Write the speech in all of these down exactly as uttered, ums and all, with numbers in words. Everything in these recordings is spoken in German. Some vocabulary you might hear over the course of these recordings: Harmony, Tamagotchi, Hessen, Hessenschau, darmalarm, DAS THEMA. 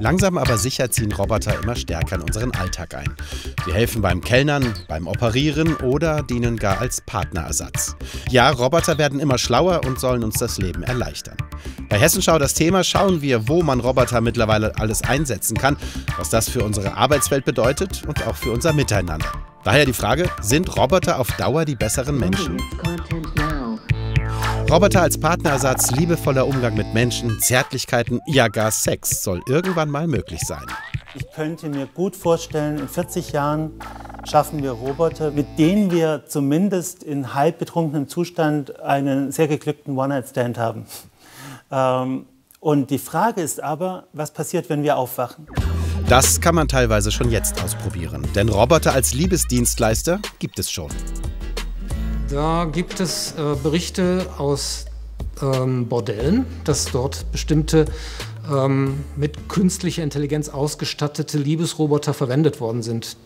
Langsam aber sicher ziehen Roboter immer stärker in unseren Alltag ein. Sie helfen beim Kellnern, beim Operieren oder dienen gar als Partnerersatz. Ja, Roboter werden immer schlauer und sollen uns das Leben erleichtern. Bei Hessenschau das Thema schauen wir, wo man Roboter mittlerweile alles einsetzen kann, was das für unsere Arbeitswelt bedeutet und auch für unser Miteinander. Daher die Frage, sind Roboter auf Dauer die besseren Menschen? Roboter als Partnerersatz, liebevoller Umgang mit Menschen, Zärtlichkeiten, ja gar Sex soll irgendwann mal möglich sein. Ich könnte mir gut vorstellen, in vierzig Jahren schaffen wir Roboter, mit denen wir zumindest in halb betrunkenem Zustand einen sehr geglückten One-Night-Stand haben. Ähm, und die Frage ist aber, was passiert, wenn wir aufwachen? Das kann man teilweise schon jetzt ausprobieren, denn Roboter als Liebesdienstleister gibt es schon. Da gibt es äh, Berichte aus ähm, Bordellen, dass dort bestimmte ähm, mit künstlicher Intelligenz ausgestattete Liebesroboter verwendet worden sind.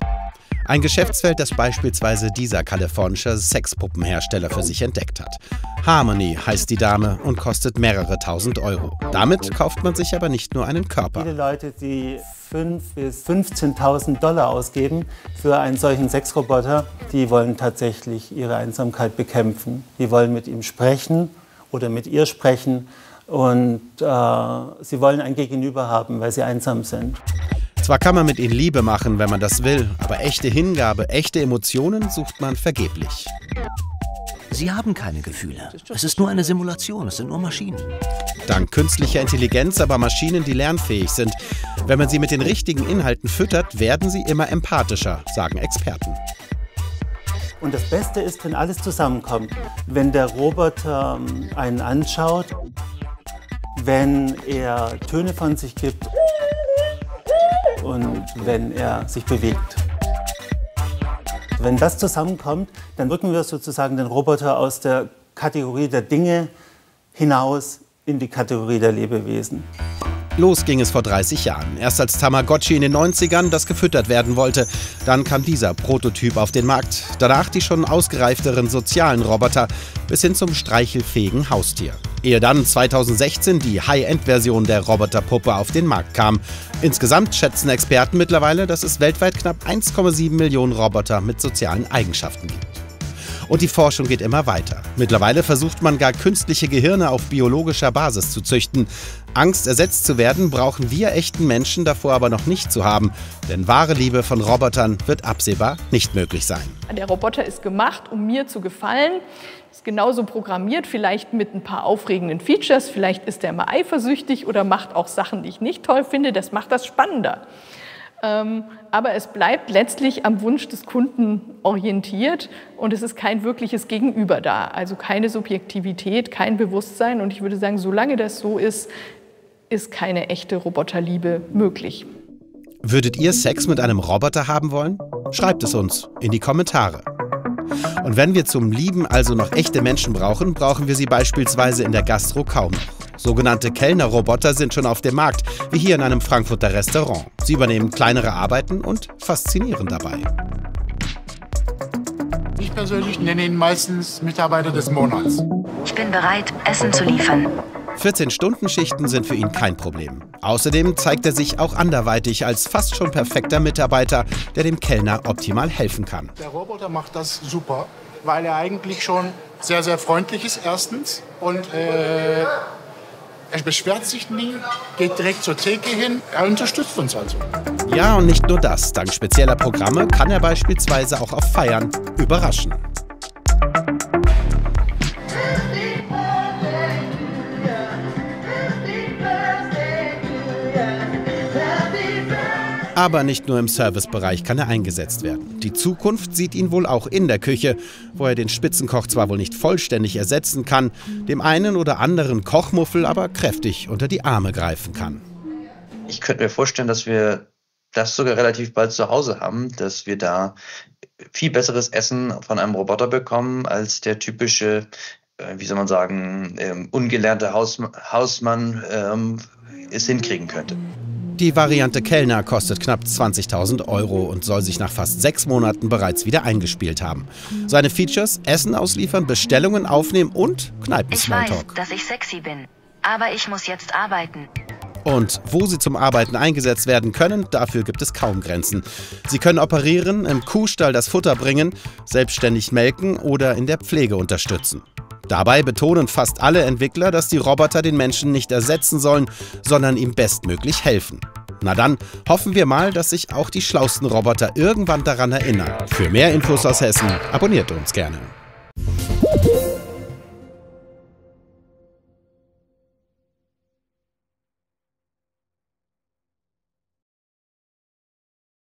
Ein Geschäftsfeld, das beispielsweise dieser kalifornische Sexpuppenhersteller für sich entdeckt hat. Harmony heißt die Dame und kostet mehrere tausend Euro. Damit kauft man sich aber nicht nur einen Körper. Viele Leute, die fünftausend bis fünfzehntausend Dollar ausgeben für einen solchen Sexroboter, die wollen tatsächlich ihre Einsamkeit bekämpfen. Die wollen mit ihm sprechen oder mit ihr sprechen und äh, sie wollen ein Gegenüber haben, weil sie einsam sind. Zwar kann man mit ihnen Liebe machen, wenn man das will, aber echte Hingabe, echte Emotionen sucht man vergeblich. Sie haben keine Gefühle. Es ist nur eine Simulation, es sind nur Maschinen. Dank künstlicher Intelligenz aber Maschinen, die lernfähig sind. Wenn man sie mit den richtigen Inhalten füttert, werden sie immer empathischer, sagen Experten. Und das Beste ist, wenn alles zusammenkommt. Wenn der Roboter einen anschaut, wenn er Töne von sich gibt, und wenn er sich bewegt. Wenn das zusammenkommt, dann rücken wir sozusagen den Roboter aus der Kategorie der Dinge hinaus in die Kategorie der Lebewesen. Los ging es vor dreißig Jahren. Erst als Tamagotchi in den neunzigern, das gefüttert werden wollte. Dann kam dieser Prototyp auf den Markt. Danach die schon ausgereifteren sozialen Roboter bis hin zum streichelfähigen Haustier. Ehe dann zweitausendsechzehn die High-End-Version der Roboterpuppe auf den Markt kam. Insgesamt schätzen Experten mittlerweile, dass es weltweit knapp eins Komma sieben Millionen Roboter mit sozialen Eigenschaften gibt. Und die Forschung geht immer weiter. Mittlerweile versucht man gar künstliche Gehirne auf biologischer Basis zu züchten. Angst, ersetzt zu werden, brauchen wir echten Menschen davor aber noch nicht zu haben. Denn wahre Liebe von Robotern wird absehbar nicht möglich sein. Der Roboter ist gemacht, um mir zu gefallen. Ist genauso programmiert, vielleicht mit ein paar aufregenden Features. Vielleicht ist er mal eifersüchtig oder macht auch Sachen, die ich nicht toll finde. Das macht das spannender. Aber es bleibt letztlich am Wunsch des Kunden orientiert und es ist kein wirkliches Gegenüber da, also keine Subjektivität, kein Bewusstsein. Und ich würde sagen, solange das so ist, ist keine echte Roboterliebe möglich. Würdet ihr Sex mit einem Roboter haben wollen? Schreibt es uns in die Kommentare. Und wenn wir zum Lieben also noch echte Menschen brauchen, brauchen wir sie beispielsweise in der Gastro kaum. Sogenannte Kellnerroboter sind schon auf dem Markt, wie hier in einem Frankfurter Restaurant. Sie übernehmen kleinere Arbeiten und faszinieren dabei. Ich persönlich nenne ihn meistens Mitarbeiter des Monats. Ich bin bereit, Essen zu liefern. vierzehn-Stunden-Schichten sind für ihn kein Problem. Außerdem zeigt er sich auch anderweitig als fast schon perfekter Mitarbeiter, der dem Kellner optimal helfen kann. Der Roboter macht das super, weil er eigentlich schon sehr, sehr freundlich ist, erstens. Und äh, Er beschwert sich nie, geht direkt zur Theke hin, er unterstützt uns also. Ja, und nicht nur das. Dank spezieller Programme kann er beispielsweise auch auf Feiern überraschen. Aber nicht nur im Servicebereich kann er eingesetzt werden. Die Zukunft sieht ihn wohl auch in der Küche, wo er den Spitzenkoch zwar wohl nicht vollständig ersetzen kann, dem einen oder anderen Kochmuffel aber kräftig unter die Arme greifen kann. Ich könnte mir vorstellen, dass wir das sogar relativ bald zu Hause haben, dass wir da viel besseres Essen von einem Roboter bekommen als der typische, wie soll man sagen, ähm, ungelernte Haus, Hausmann ähm, es hinkriegen könnte. Die Variante Kellner kostet knapp zwanzigtausend Euro und soll sich nach fast sechs Monaten bereits wieder eingespielt haben. Seine Features: Essen ausliefern, Bestellungen aufnehmen und Kneipen-Smalltalk. Ich weiß, dass ich sexy bin, aber ich muss jetzt arbeiten. Und wo sie zum Arbeiten eingesetzt werden können, dafür gibt es kaum Grenzen. Sie können operieren, im Kuhstall das Futter bringen, selbstständig melken oder in der Pflege unterstützen. Dabei betonen fast alle Entwickler, dass die Roboter den Menschen nicht ersetzen sollen, sondern ihm bestmöglich helfen. Na dann, hoffen wir mal, dass sich auch die schlausten Roboter irgendwann daran erinnern. Für mehr Infos aus Hessen, abonniert uns gerne.